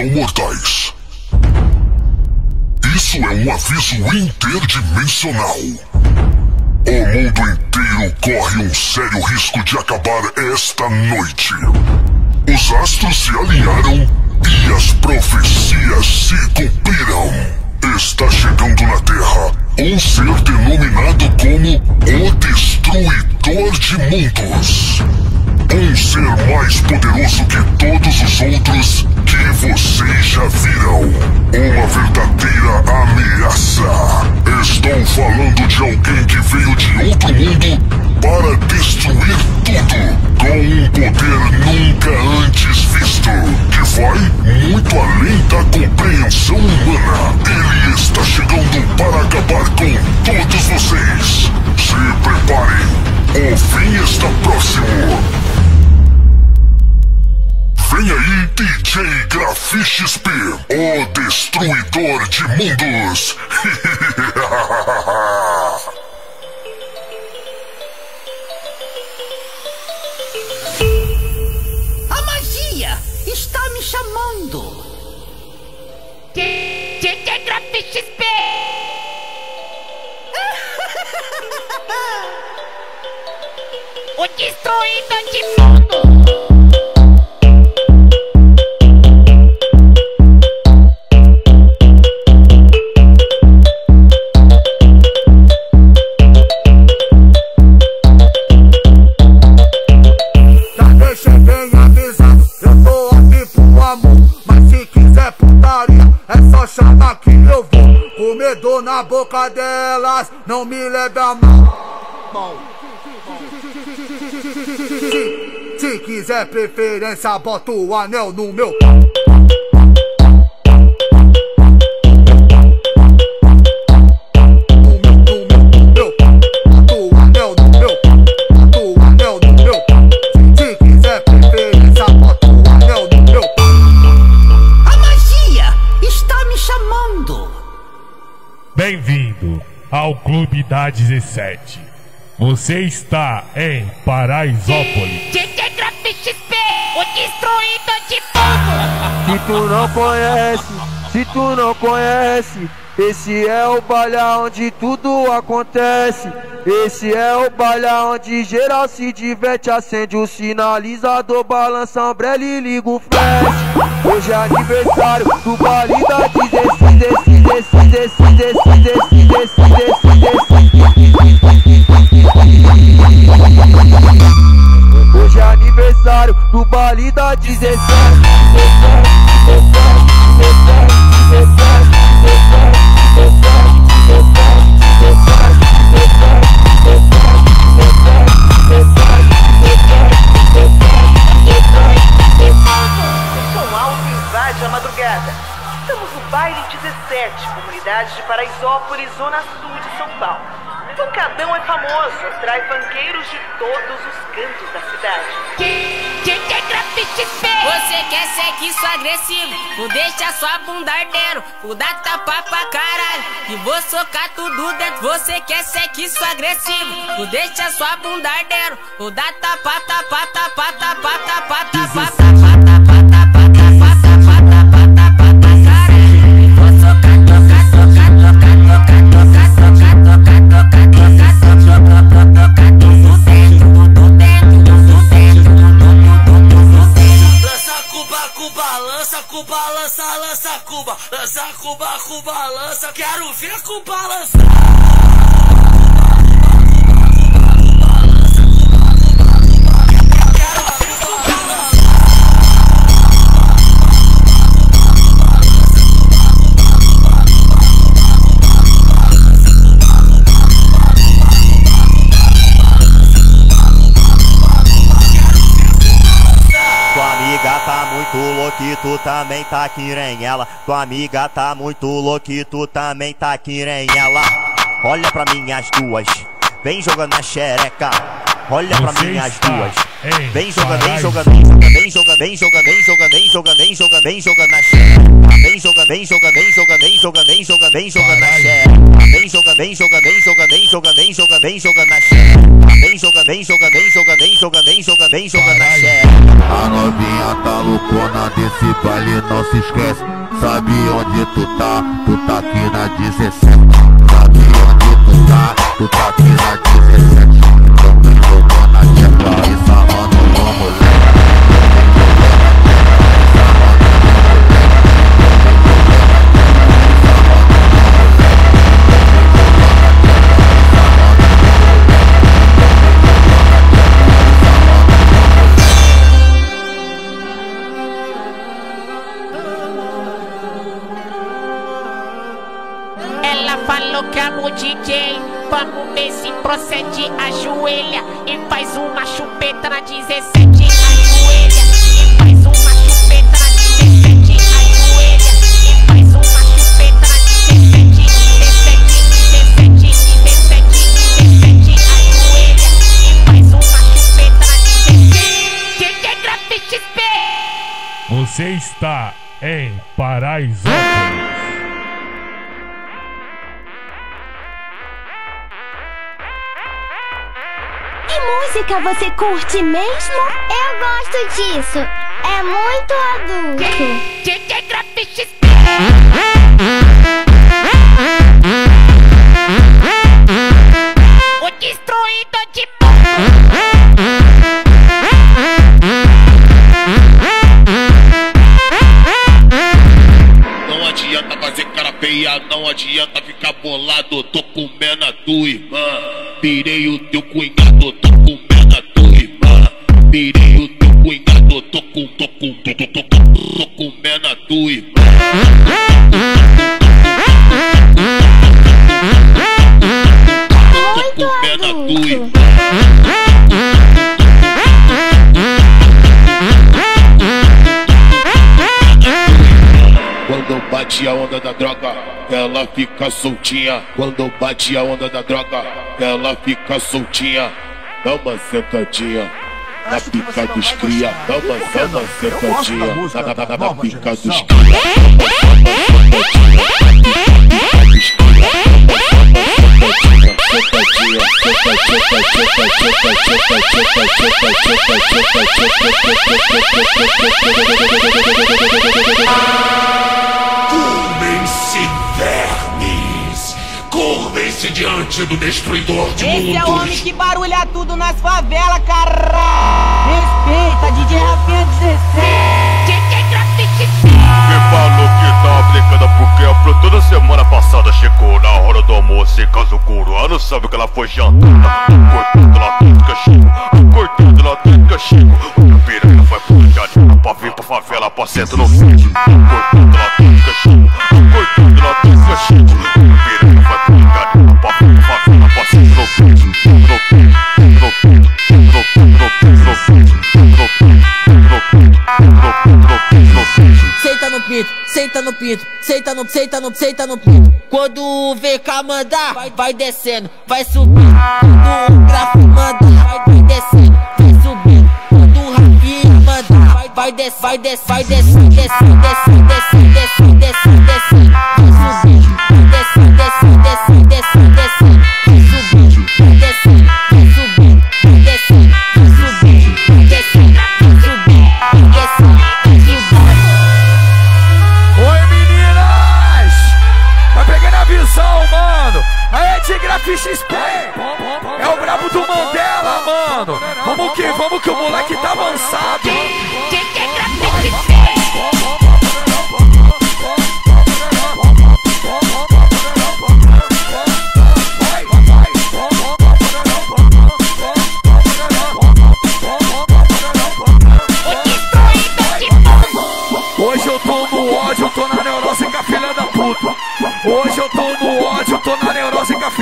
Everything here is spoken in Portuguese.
são mortais. Isso é um aviso interdimensional. O mundo inteiro corre um sério risco de acabar esta noite. Os astros se alinharam e as profecias se cumpriram. Está chegando na Terra um ser denominado como o Destruidor de Mundos. Um ser mais poderoso que todos os outros que vocês já viram. Uma verdadeira ameaça. Estou falando de alguém que veio de outro mundo para destruir tudo, com um poder nunca antes visto, que vai muito além da compreensão humana. Ele está chegando para acabar com todos vocês. Se preparem, o fim está próximo. Vem aí, DJ GrafXP, o Destruidor de Mundos. A magia está me chamando. DJ GrafXP. O Destruidor de Mundos. Medo na boca delas, não me leve a mal. Se quiser preferência, bota o anel no meu pau. Bem-vindo ao Clube da 17. Você está em Paraisópolis. DJ GrafXP, o Destruidor de Mundos. Se tu não conhece, esse é o baile onde tudo acontece. Esse é o baile onde geral se diverte. Acende o sinalizador, balança a umbrella e liga o flash. Hoje é aniversário do baile da 17. Hoje é aniversário do baile da 17. Com alto e a madrugada. Estamos no baile 17, comunidade de Paraisópolis, zona sul de São Paulo. Pancadão é famoso, atrai banqueiros de todos os cantos da cidade. Você quer sexo agressivo, não deixa sua bunda ardendo, vou dar tapa pra caralho e vou socar tudo dentro. Você quer sexo agressivo, não deixa sua bunda ardendo, vou dar tapa. Lança, quero ver com balançar. Tu também tá quirenhela, tua amiga tá muito louca e tu também tá quirenhela. Olha pra mim as duas, vem jogando a xereca. Olha pra mim as duas, vem jogando, vem jogando, vem jogando, vem jogando, vem jogando, vem jogando, vem jogando, vem jogando a xereca. Vem jogando, vem jogando, vem jogando, vem jogando, vem jogando, vem jogando a xereca. Vem jogando, vem jogando, vem jogando, vem jogando, vem jogando, vem jogando a xereca. Vem jogando, vem jogando, vem jogando, vem jogando, vem jogando a xereca. A novinha tá loucona desse baile, não se esquece. Sabe onde tu tá aqui na 17. Sabe onde tu tá aqui na 17. Então vem loucona, tcheca, e sarrando com mulher. DJ, vamos ver se procede. Ajoelha e faz uma chupeta na 17. Ajoelha e faz uma chupeta na 17. Ajoelha e faz uma chupeta na 17. 17, 17, 17, 17. Ajoelha e faz uma chupeta na 17. DJ GrafXP. Você está em Paraisópolis. Música você curte mesmo? Eu gosto disso, é muito adulto. DJ GrafXP. O destruidor de mundo. Não adianta fazer cara feia, não adianta ficar bolado. Tô comendo a tua irmã, pirei o teu cunhado. Tô comendo pirei o teu cunhado, tô comendo a tua irmã. Tô comendo a tua irmã. Quando bate a onda da droga, ela fica soltinha. Quando bate a onda da droga, ela fica soltinha. Dá uma sentadinha na pica dos cria, dá uma sentadinha na pica dos cria. Curvem-se, vermes, curvem-se diante do destruidor de mundos. Esse é o homem que barulha tudo nas favelas, caralho. Respeita, DJ GrafXP. DJ GrafXP. Me falou que tá aplicando porque a pro toda semana passada chegou na hora do almoço e caso coroano sabe que ela foi jantar. Cortando ela tudo castigo, cortando ela tudo castigo. A piranha foi puxada pra vir pra favela pra centro no sítio. Cortando ela tudo castigo, cortando ela tudo castigo. A piranha foi puxada pra vir pra favela pra centro no sítio. Senta no pinto, senta no pinto. Quando o VK mandar, vai descendo, vai subindo. Quando o Graf mandar, vai descendo, vai subindo. Quando o Rafinha mandar, vai descendo, vai descendo, descendo. Vai subindo, descendo. GrafXP é o brabo do Mandela, mano. Vamos que o moleque tá avançado. Hoje eu tô no ódio, tô na neurose com a filha da puta. Hoje eu tô no ódio, tô na neurose com a filha da puta.